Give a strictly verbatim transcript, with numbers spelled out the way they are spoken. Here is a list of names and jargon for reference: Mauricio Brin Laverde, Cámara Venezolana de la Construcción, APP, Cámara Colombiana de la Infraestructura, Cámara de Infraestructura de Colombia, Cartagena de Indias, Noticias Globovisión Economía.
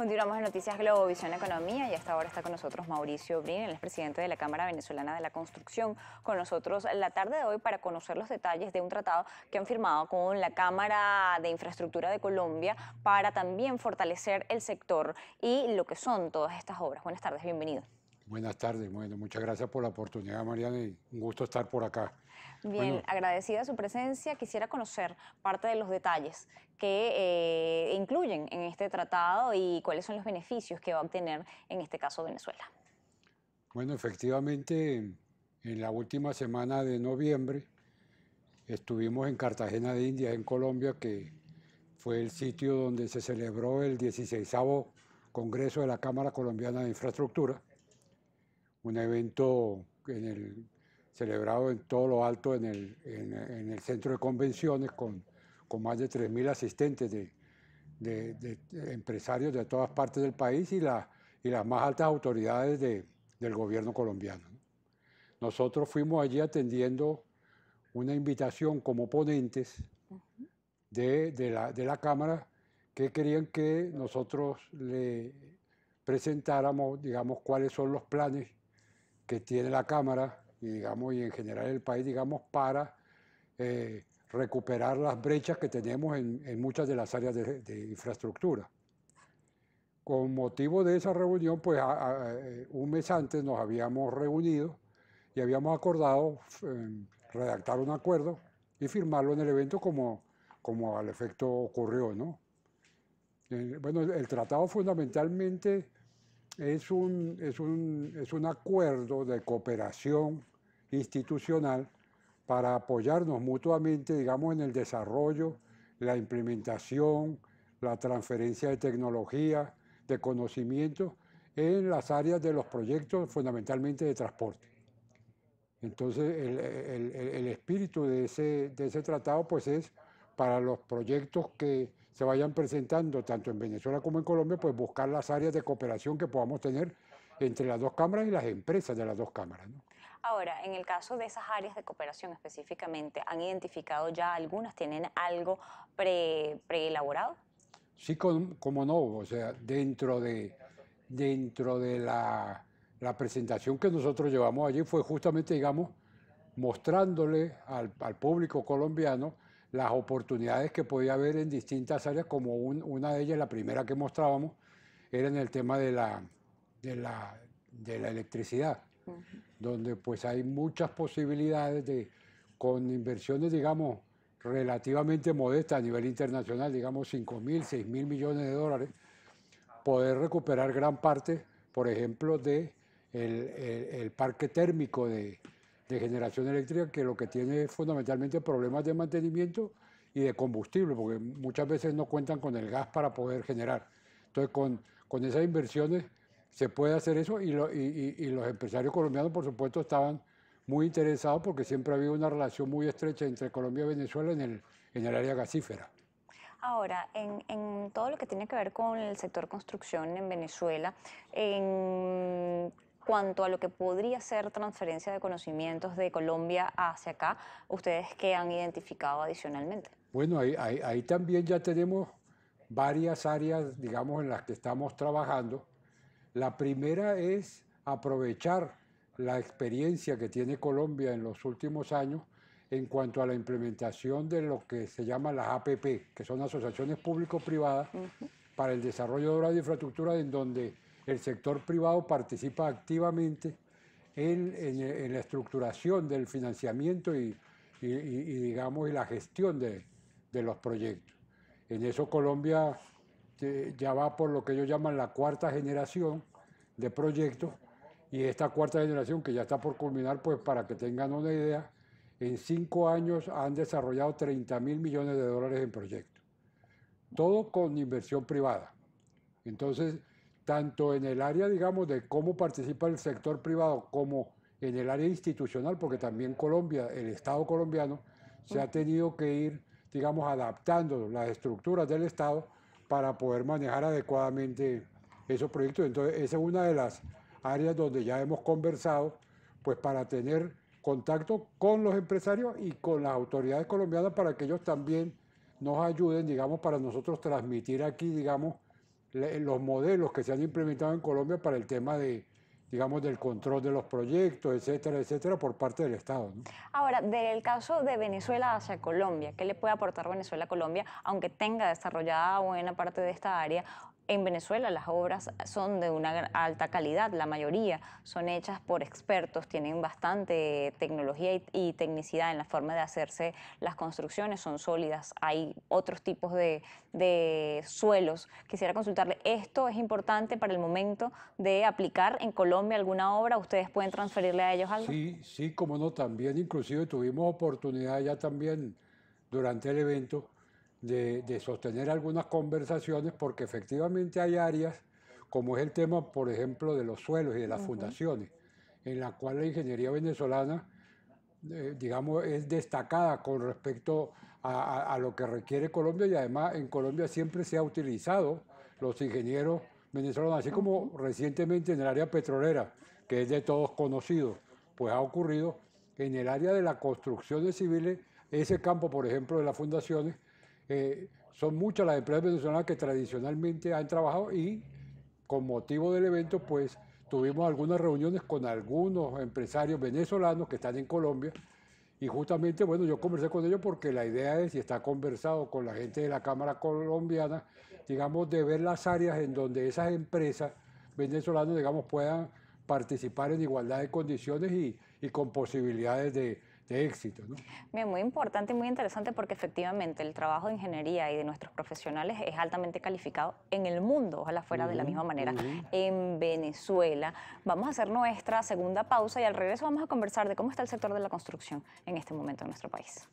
Continuamos en Noticias Globovisión Economía y hasta ahora está con nosotros Mauricio Brin, el presidente de la Cámara Venezolana de la Construcción, con nosotros la tarde de hoy para conocer los detalles de un tratado que han firmado con la Cámara de Infraestructura de Colombia para también fortalecer el sector y lo que son todas estas obras. Buenas tardes, bienvenido. Buenas tardes, bueno, muchas gracias por la oportunidad, Mariana, y un gusto estar por acá. Bien, bueno, agradecida su presencia. Quisiera conocer parte de los detalles que eh, incluyen en este tratado y cuáles son los beneficios que va a obtener, en este caso, Venezuela. Bueno, efectivamente, en la última semana de noviembre estuvimos en Cartagena de Indias, en Colombia, que fue el sitio donde se celebró el dieciseisavo Congreso de la Cámara Colombiana de Infraestructura, un evento en el celebrado en todo lo alto en el, en, en el centro de convenciones con, con más de tres mil asistentes de, de, de, de empresarios de todas partes del país y, la, y las más altas autoridades de, del gobierno colombiano. Nosotros fuimos allí atendiendo una invitación como ponentes de, de, la, de la Cámara que querían que nosotros le presentáramos, digamos, cuáles son los planes que tiene la Cámara y, digamos, y en general el país, digamos, para eh, recuperar las brechas que tenemos en, en muchas de las áreas de, de infraestructura. Con motivo de esa reunión, pues a, a, un mes antes nos habíamos reunido y habíamos acordado eh, redactar un acuerdo y firmarlo en el evento como, como al efecto ocurrió, ¿no? El, bueno, el, el tratado fundamentalmente es un, es, un, es un acuerdo de cooperación institucional para apoyarnos mutuamente, digamos, en el desarrollo, la implementación, la transferencia de tecnología, de conocimiento en las áreas de los proyectos, fundamentalmente de transporte. Entonces, el, el, el espíritu de ese, de ese tratado, pues, es para los proyectos que se vayan presentando tanto en Venezuela como en Colombia, pues buscar las áreas de cooperación que podamos tener entre las dos cámaras y las empresas de las dos cámaras, ¿no? Ahora, en el caso de esas áreas de cooperación específicamente, ¿han identificado ya algunas? ¿Tienen algo pre, preelaborado? Sí, con, como no, o sea, dentro de, dentro de la, la presentación que nosotros llevamos allí fue justamente, digamos, mostrándole al, al público colombiano las oportunidades que podía haber en distintas áreas, como un, una de ellas, la primera que mostrábamos, era en el tema de la, de la, de la electricidad, uh-huh, donde pues hay muchas posibilidades de, con inversiones, digamos, relativamente modestas a nivel internacional, digamos cinco mil, seis mil millones de dólares, poder recuperar gran parte, por ejemplo, de el, el, el parque térmico de... de generación eléctrica, que lo que tiene es fundamentalmente problemas de mantenimiento y de combustible, porque muchas veces no cuentan con el gas para poder generar. Entonces, con, con esas inversiones se puede hacer eso y, lo, y, y, y los empresarios colombianos, por supuesto, estaban muy interesados porque siempre ha habido una relación muy estrecha entre Colombia y Venezuela en el, en el área gasífera. Ahora, en, en todo lo que tiene que ver con el sector construcción en Venezuela, en cuanto a lo que podría ser transferencia de conocimientos de Colombia hacia acá, ¿ustedes qué han identificado adicionalmente? Bueno, ahí, ahí, ahí también ya tenemos varias áreas, digamos, en las que estamos trabajando. La primera es aprovechar la experiencia que tiene Colombia en los últimos años en cuanto a la implementación de lo que se llama las A P P, que son asociaciones público-privadas, uh-huh, para el desarrollo de obras de infraestructura, en donde el sector privado participa activamente en, en, en la estructuración del financiamiento y, y, y, y digamos, y la gestión de, de los proyectos. En eso Colombia eh, ya va por lo que ellos llaman la cuarta generación de proyectos, y esta cuarta generación, que ya está por culminar, pues para que tengan una idea, en cinco años han desarrollado treinta mil millones de dólares en proyectos. Todo con inversión privada. Entonces, tanto en el área, digamos, de cómo participa el sector privado como en el área institucional, porque también Colombia, el Estado colombiano, se ha tenido que ir, digamos, adaptando las estructuras del Estado para poder manejar adecuadamente esos proyectos. Entonces, esa es una de las áreas donde ya hemos conversado, pues para tener contacto con los empresarios y con las autoridades colombianas para que ellos también nos ayuden, digamos, para nosotros transmitir aquí, digamos, los modelos que se han implementado en Colombia para el tema de, digamos, del control de los proyectos, etcétera, etcétera, por parte del Estado, ¿no? Ahora, del caso de Venezuela hacia Colombia, ¿qué le puede aportar Venezuela a Colombia, aunque tenga desarrollada buena parte de esta área? En Venezuela las obras son de una alta calidad, la mayoría son hechas por expertos, tienen bastante tecnología y, y tecnicidad en la forma de hacerse las construcciones, son sólidas, hay otros tipos de, de suelos. Quisiera consultarle, ¿esto es importante para el momento de aplicar en Colombia alguna obra? ¿Ustedes pueden transferirle a ellos algo? Sí, sí, como no, también inclusive tuvimos oportunidad ya también durante el evento De, de sostener algunas conversaciones, porque efectivamente hay áreas, como es el tema, por ejemplo, de los suelos y de las uh-huh. fundaciones, en la cual la ingeniería venezolana, eh, digamos, es destacada con respecto a, a, a lo que requiere Colombia, y además en Colombia siempre se ha utilizado los ingenieros venezolanos, así como recientemente en el área petrolera, que es de todos conocido, pues ha ocurrido en el área de las construcciones civiles, ese campo, por ejemplo, de las fundaciones. Eh, son muchas las empresas venezolanas que tradicionalmente han trabajado, y con motivo del evento pues tuvimos algunas reuniones con algunos empresarios venezolanos que están en Colombia, y justamente, bueno, yo conversé con ellos porque la idea es, y está conversado con la gente de la Cámara Colombiana, digamos, de ver las áreas en donde esas empresas venezolanas, digamos, puedan participar en igualdad de condiciones y, y con posibilidades de de éxito, ¿no? Bien, muy importante y muy interesante, porque efectivamente el trabajo de ingeniería y de nuestros profesionales es altamente calificado en el mundo, ojalá fuera uh-huh, de la misma manera uh-huh. en Venezuela. Vamos a hacer nuestra segunda pausa y al regreso vamos a conversar de cómo está el sector de la construcción en este momento en nuestro país.